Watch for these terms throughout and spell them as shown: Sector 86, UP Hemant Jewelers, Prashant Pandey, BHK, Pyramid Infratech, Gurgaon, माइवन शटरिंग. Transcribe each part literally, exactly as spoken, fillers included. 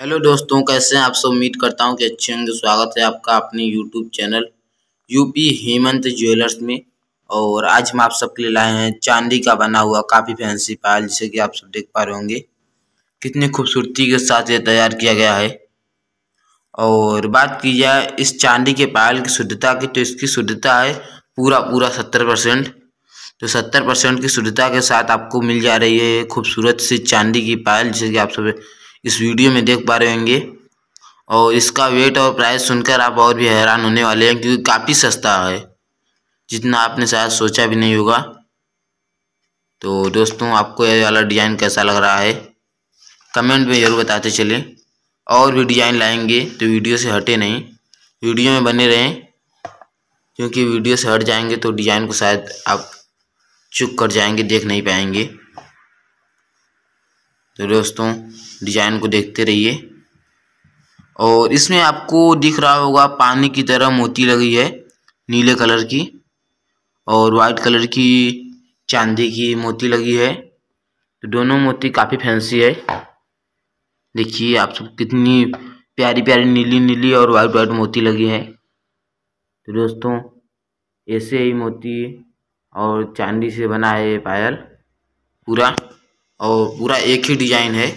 Hello दोस्तों, कैसे हैं आप सब। उम्मीद करता हूं कि अच्छे होंगे। स्वागत है आपका अपने YouTube channel UP Hemant jewellers में। और आज हम आप सबके लिए लाए हैं चांदी का बना हुआ काफ़ी फैंसी पायल, जिसे कि आप सब देख पा रहे होंगे कितनी खूबसूरती के साथ ये तैयार किया गया है। और बात की जाए इस चांदी के पायल की शुद्धता की, तो इसकी शुद्धता है पूरा पूरा सत्तर परसेंट। तो सत्तर परसेंट की शुद्धता के साथ आपको मिल जा रही है खूबसूरत सी चांदी की पायल, जिसे कि आप सब इस वीडियो में देख पा रहे होंगे। और इसका वेट और प्राइस सुनकर आप और भी हैरान होने वाले हैं, क्योंकि काफ़ी सस्ता है, जितना आपने शायद सोचा भी नहीं होगा। तो दोस्तों, आपको ये वाला डिज़ाइन कैसा लग रहा है कमेंट में ज़रूर बताते चलें। और भी डिज़ाइन लाएंगे, तो वीडियो से हटे नहीं, वीडियो में बने रहें, क्योंकि वीडियो से हट जाएंगे तो डिज़ाइन को शायद आप चुप कर जाएंगे, देख नहीं पाएंगे। तो दोस्तों, डिज़ाइन को देखते रहिए। और इसमें आपको दिख रहा होगा पानी की तरह मोती लगी है, नीले कलर की और वाइट कलर की चांदी की मोती लगी है। तो दोनों मोती काफ़ी फैंसी है। देखिए आप सब कितनी प्यारी प्यारी नीली नीली और वाइट वाइट मोती लगी है। तो दोस्तों, ऐसे ही मोती और चांदी से बना है ये पायल पूरा, और पूरा एक ही डिज़ाइन है,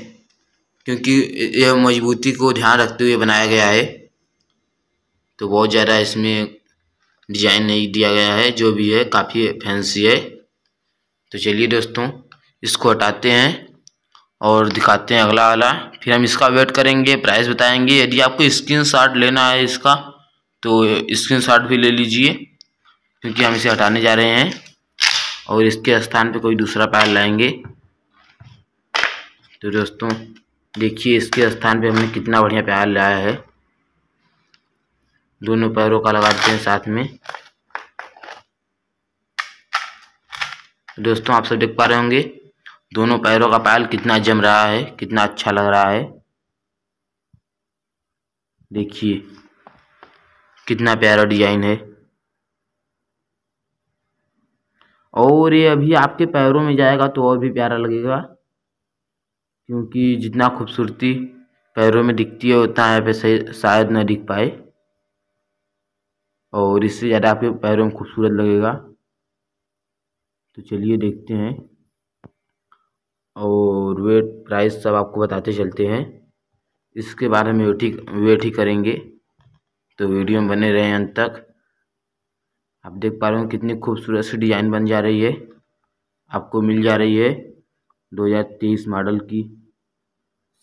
क्योंकि यह मजबूती को ध्यान रखते हुए बनाया गया है। तो बहुत ज़्यादा इसमें डिज़ाइन नहीं दिया गया है, जो भी है काफ़ी फैंसी है। तो चलिए दोस्तों, इसको हटाते हैं और दिखाते हैं अगला वाला। फिर हम इसका वेट करेंगे, प्राइस बताएंगे। यदि आपको स्क्रीनशॉट लेना है इसका, तो स्क्रीनशॉट भी ले लीजिए, क्योंकि हम इसे हटाने जा रहे हैं और इसके स्थान पर कोई दूसरा पायल लाएँगे। तो दोस्तों, देखिए इसके स्थान पे हमने कितना बढ़िया प्यार लाया है। दोनों पैरों का लगा देते हैं साथ में। दोस्तों, आप सब देख पा रहे होंगे दोनों पैरों का पायल कितना जम रहा है, कितना अच्छा लग रहा है। देखिए कितना प्यारा डिजाइन है। और ये अभी आपके पैरों में जाएगा तो और भी प्यारा लगेगा, क्योंकि जितना खूबसूरती पैरों में दिखती है उतना यहाँ पे शायद ना दिख पाए, और इससे ज़्यादा आपके पैरों में खूबसूरत लगेगा। तो चलिए देखते हैं और वेट प्राइस सब आपको बताते चलते हैं। इसके बाद हम वेट ही वेट ही करेंगे, तो वीडियो में बने रहें अंत तक। आप देख पा रहे हो कितनी खूबसूरत सी डिज़ाइन बन जा रही है, आपको मिल जा रही है दो हज़ार तेईस मॉडल की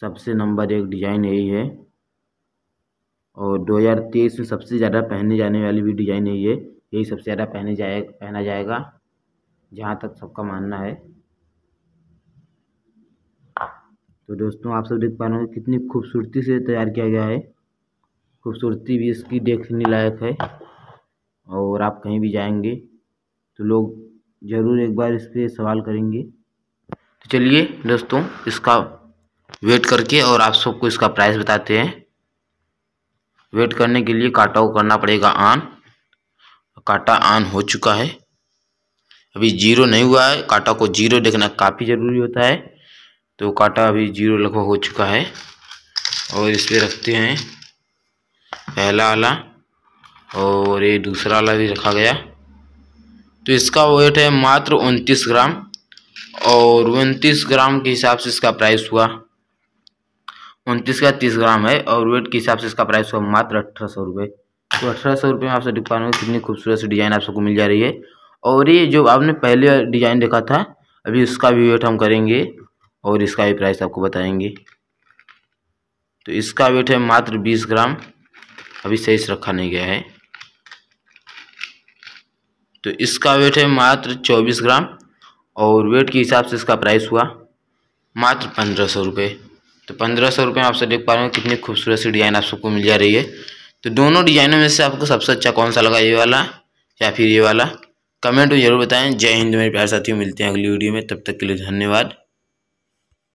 सबसे नंबर एक डिज़ाइन यही है, और दो हज़ार तेईस में सबसे ज़्यादा पहने जाने वाली भी डिज़ाइन यही है। यही सबसे ज़्यादा पहने जाए पहना जाएगा, जहाँ तक सबका मानना है। तो दोस्तों, आप सब देख पा रहे हो कितनी खूबसूरती से तैयार किया गया है। खूबसूरती भी इसकी देखने लायक है, और आप कहीं भी जाएंगे तो लोग ज़रूर एक बार इस पर सवाल करेंगे। तो चलिए दोस्तों, इसका वेट करके और आप सबको इसका प्राइस बताते हैं। वेट करने के लिए काटा को करना पड़ेगा ऑन। काटा ऑन हो चुका है, अभी जीरो नहीं हुआ है। काटा को जीरो देखना काफ़ी ज़रूरी होता है, तो काटा अभी जीरो लगभग हो चुका है। और इस पर रखते हैं पहला वाला, और ये दूसरा वाला भी रखा गया। तो इसका वेट है मात्र उनतीस ग्राम, और उनतीस ग्राम के हिसाब से इसका प्राइस हुआ। उनतीस का तीस ग्राम है, और वेट के हिसाब से इसका प्राइस हुआ मात्र अठारह सौ रुपये। तो अठारह सौ रुपये में आप सब देख पा रहे हो कितनी खूबसूरत सी डिज़ाइन आप सबको मिल जा रही है। और ये जो आपने पहले डिज़ाइन देखा था, अभी उसका भी वेट हम करेंगे और इसका भी प्राइस आपको बताएंगे। तो इसका वेट है मात्र बीस ग्राम, अभी सही से रखा नहीं गया है। तो इसका वेट है मात्र चौबीस ग्राम, और वेट के हिसाब से इसका प्राइस हुआ मात्र पंद्रह सौ रुपये। तो पंद्रह सौ रुपये में आप सब देख पा रहे हो कितनी खूबसूरत सी डिज़ाइन आप सबको मिल जा रही है। तो दोनों डिज़ाइनों में से आपको सबसे अच्छा कौन सा लगा, ये वाला या फिर ये वाला, कमेंट में ज़रूर बताएं। जय हिंद मेरे प्यारे साथियों, मिलते हैं अगली वीडियो में, तब तक के लिए धन्यवाद।